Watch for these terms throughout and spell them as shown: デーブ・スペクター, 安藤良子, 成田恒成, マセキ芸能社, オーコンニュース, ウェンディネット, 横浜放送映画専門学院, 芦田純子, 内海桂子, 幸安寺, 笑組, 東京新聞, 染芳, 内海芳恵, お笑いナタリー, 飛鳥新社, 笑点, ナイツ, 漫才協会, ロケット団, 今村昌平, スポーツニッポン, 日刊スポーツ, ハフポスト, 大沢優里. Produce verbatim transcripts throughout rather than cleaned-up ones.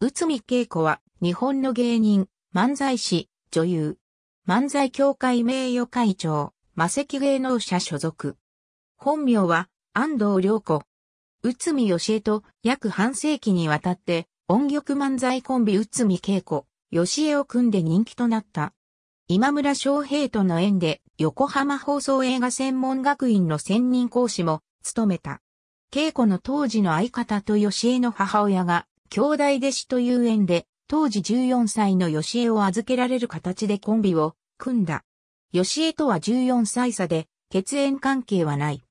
内海桂子は、日本の芸人、漫才師、女優。漫才協会名誉会長、マセキ芸能者所属。本名は、安藤良子。内海芳恵と、約半世紀にわたって、音曲漫才コンビ内海桂子、芳恵を組んで人気となった。今村昌平との縁で、横浜放送映画専門学院の専任講師も、務めた。桂子の当時の相方と芳恵の母親が、兄弟弟子という縁で、当時じゅうよんさいの芳恵を預けられる形でコンビを組んだ。芳恵とはじゅうよんさい差で、血縁関係はない。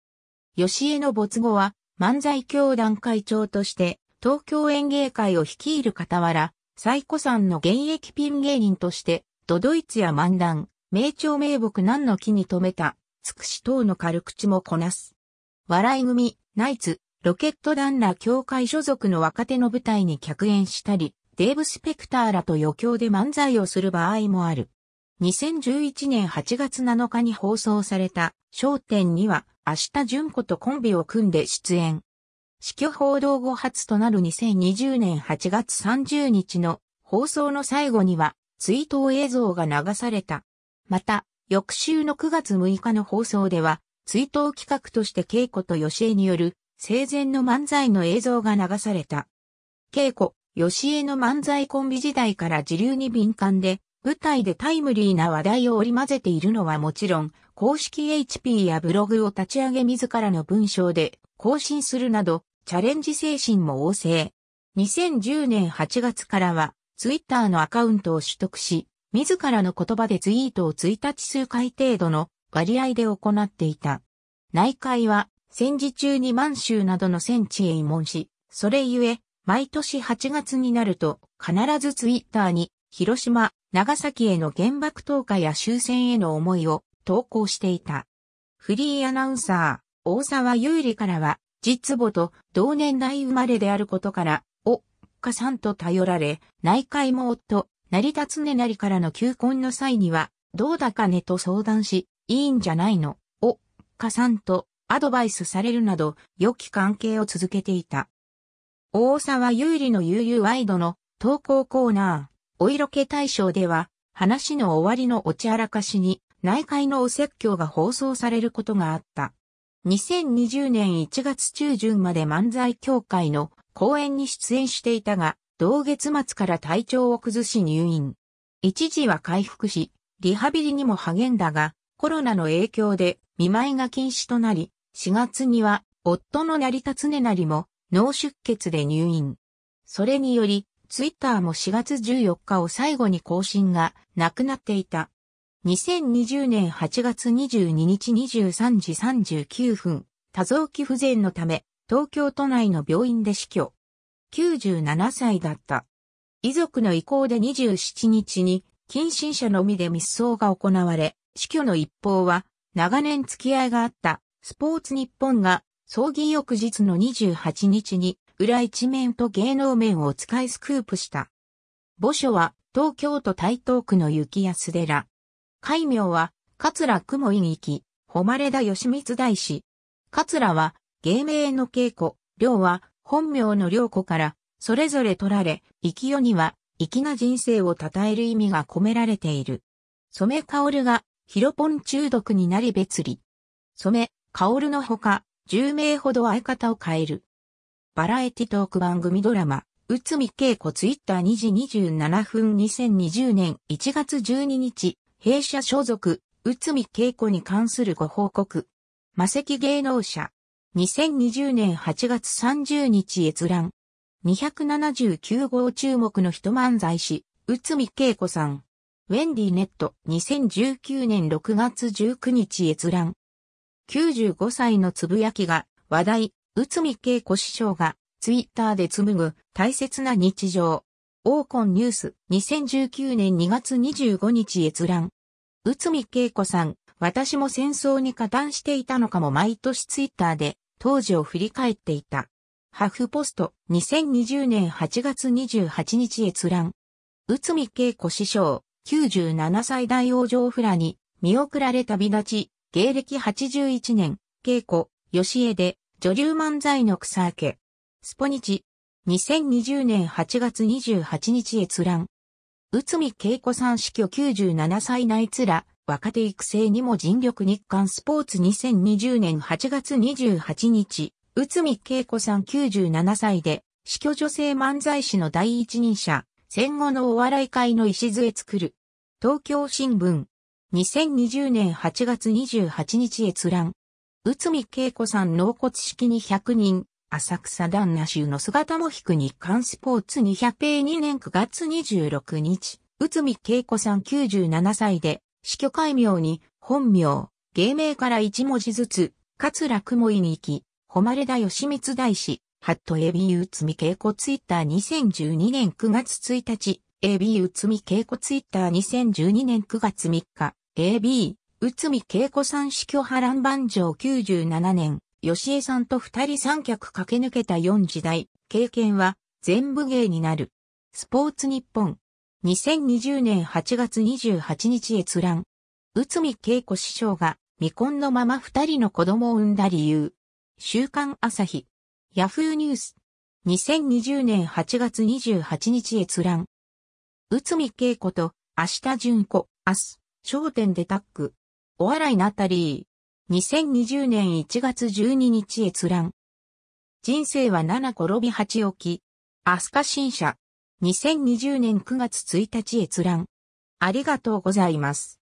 芳恵の没後は、漫才協団会長として、東京演芸会を率いる傍ら、最古参の現役ピン芸人として、都々逸や漫談、名鳥名木何の木に留めた、つくし等の軽口もこなす。笑い組、ナイツ、ロケット団ら協会所属の若手の舞台に客演したり、デーブ・スペクターらと余興で漫才をする場合もある。にせんじゅういちねんはちがつなのかに放送された、笑点には、芦田純子とコンビを組んで出演。死去報道後初となるにせんにじゅうねんはちがつさんじゅうにちの放送の最後には、追悼映像が流された。また、翌週のくがつむいかの放送では、追悼企画として桂子と芳恵による、生前の漫才の映像が流された。桂子、芳恵の漫才コンビ時代から時流に敏感で、舞台でタイムリーな話題を織り交ぜているのはもちろん、公式 エイチピー やブログを立ち上げ自らの文章で更新するなど、チャレンジ精神も旺盛。にせんじゅうねんはちがつからは、ツイッターのアカウントを取得し、自らの言葉でツイートをいちにちすうかい程度の割合で行っていた。内海は、戦時中に満州などの戦地へ移民し、それゆえ、毎年はちがつになると、必ずツイッターに、広島、長崎への原爆投下や終戦への思いを投稿していた。フリーアナウンサー、大沢優里からは、実母と同年代生まれであることから、おっかさんと頼られ、内海も夫、成田恒成からの求婚の際には、どうだかねと相談し、いいんじゃないの、おっかさんと、アドバイスされるなど、良き関係を続けていた。大沢優里の悠々ワイドの投稿コーナー、お色気大賞では、話の終わりのおちあらかしに、内海のお説教が放送されることがあった。にせんにじゅうねんいちがつちゅうじゅんまで漫才協会の講演に出演していたが、同月末から体調を崩し入院。一時は回復し、リハビリにも励んだが、コロナの影響で見舞いが禁止となり、しがつには、夫の成田恒成も、脳出血で入院。それにより、ツイッターもしがつじゅうよっかを最後に更新がなくなっていた。にせんにじゅうねんはちがつにじゅうににちにじゅうさんじさんじゅうきゅうふん、多臓器不全のため、東京都内の病院で死去。きゅうじゅうななさいだった。遺族の意向でにじゅうしちにちに、近親者のみで密葬が行われ、死去の一報は、長年付き合いがあったスポーツニッポンが葬儀翌日のにじゅうはちにちに裏一面と芸能面を使いスクープした。墓所は東京都台東区の幸安寺。戒名は桂雲井行、誉田義満大師。桂は芸名の桂子、涼は本名の涼子からそれぞれ取られ、生代には粋な人生を称える意味が込められている。染薫がヒロポン中毒になり別離。染薫のほか、じゅうめいほど相方を変える。バラエティトーク番組ドラマ、内海桂子ツイッターにじにじゅうななふんにせんにじゅうねんいちがつじゅうににち、弊社所属、内海桂子に関するご報告。マセキ芸能者。にせんにじゅうねんはちがつさんじゅうにち閲覧。にひゃくななじゅうきゅうごう注目の人漫才師、内海桂子さん。ウェンディネットにせんじゅうきゅうねんろくがつじゅうくにち閲覧。きゅうじゅうごさいのつぶやきが話題、内海桂子師匠がツイッターで紡ぐ大切な日常。オーコンニュースにせんじゅうきゅうねんにがつにじゅうごにち閲覧。内海桂子さん、私も戦争に加担していたのかも毎年ツイッターで当時を振り返っていた。ハフポストにせんにじゅうねんはちがつにじゅうはちにち閲覧。内海桂子師匠。きゅうじゅうななさい大往生フラに見送られ旅立ち、芸歴はちじゅういちねん、桂子、芳恵で女流漫才の草分け。スポニチ、にせんにじゅうねんはちがつにじゅうはちにち閲覧。内海桂子さん死去きゅうじゅうななさい内面、若手育成にも尽力日刊スポーツにせんにじゅうねんはちがつにじゅうはちにち、内海桂子さんきゅうじゅうななさいで、死去女性漫才師の第一人者、戦後のお笑い界の礎作る。東京新聞。にせんにじゅうねんはちがつにじゅうはちにち閲覧。内海桂子さん納骨式にひゃくにん、浅草旦那衆の姿も引く日刊スポーツにひゃくページにねんくがつにじゅうろくにち、内海桂子さんきゅうじゅうななさいで、死去戒名に、本名、芸名から一文字ずつ、桂雲井に行き、誉田義満大師、ハット エービー 内海桂子ツイッターにせんじゅうにねんくがつついたち、エービー 内海桂子ツイッターにせんじゅうにねんくがつみっか、エービー、内海桂子さん死去波乱万丈きゅうじゅうななねん、吉江さんと二人三脚駆け抜けた四時代、経験は全部芸になる。スポーツ日本。にせんにじゅうねんはちがつにじゅうはちにち閲覧。内海桂子師匠が未婚のまま二人の子供を産んだ理由。週刊朝日。ヤフーニュース。にせんにじゅうねんはちがつにじゅうはちにち閲覧。内海桂子と明日純子、明日、笑点でタッグ。お笑いナタリー。にせんにじゅうねんいちがつじゅうににち閲覧。人生はなな転びはち起き。飛鳥新社。にせんにじゅうねんくがつついたち閲覧。ありがとうございます。